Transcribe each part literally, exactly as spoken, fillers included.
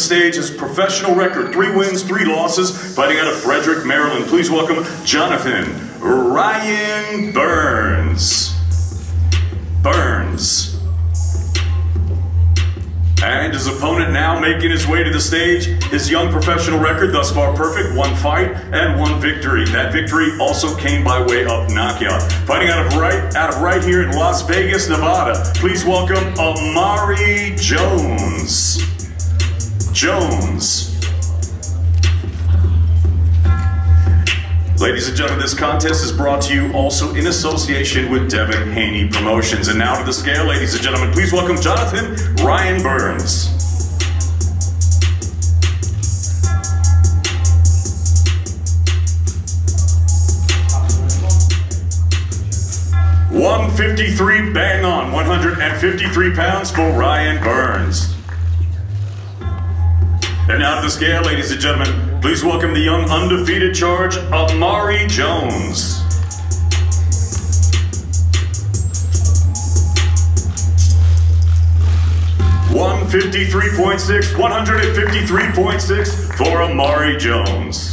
the stage his professional record, three wins, three losses, fighting out of Frederick, Maryland. Please welcome Jonathan Ryan Burns. Burns. And his opponent now making his way to the stage. His young professional record thus far perfect, one fight and one victory. That victory also came by way of knockout. Fighting out of right, out of right here in Las Vegas, Nevada. Please welcome Omari Jones. Jones. Ladies and gentlemen, this contest is brought to you also in association with Devin Haney Promotions. And now to the scale, ladies and gentlemen, please welcome Jonathan Ryan Burns. one fifty-three, bang on, one hundred fifty-three pounds for Ryan Burns. And now to the scale, ladies and gentlemen, please welcome the young undefeated charge, Omari Jones. one fifty-three point six, one fifty-three point six for Omari Jones.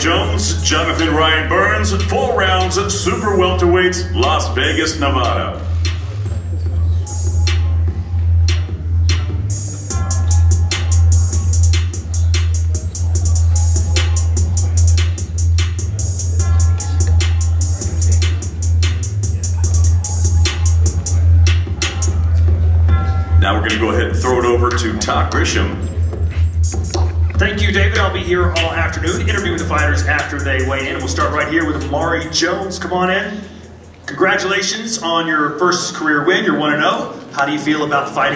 Jones, Jonathan Ryan Burns, four rounds at super welterweights, Las Vegas, Nevada. Now we're going to go ahead and throw it over to Todd Grisham. Thank you, David. I'll be here all afternoon interviewing the fighters after they weigh in. We'll start right here with Omari Jones. Come on in. Congratulations on your first career win. You're one and oh. How do you feel about fighting?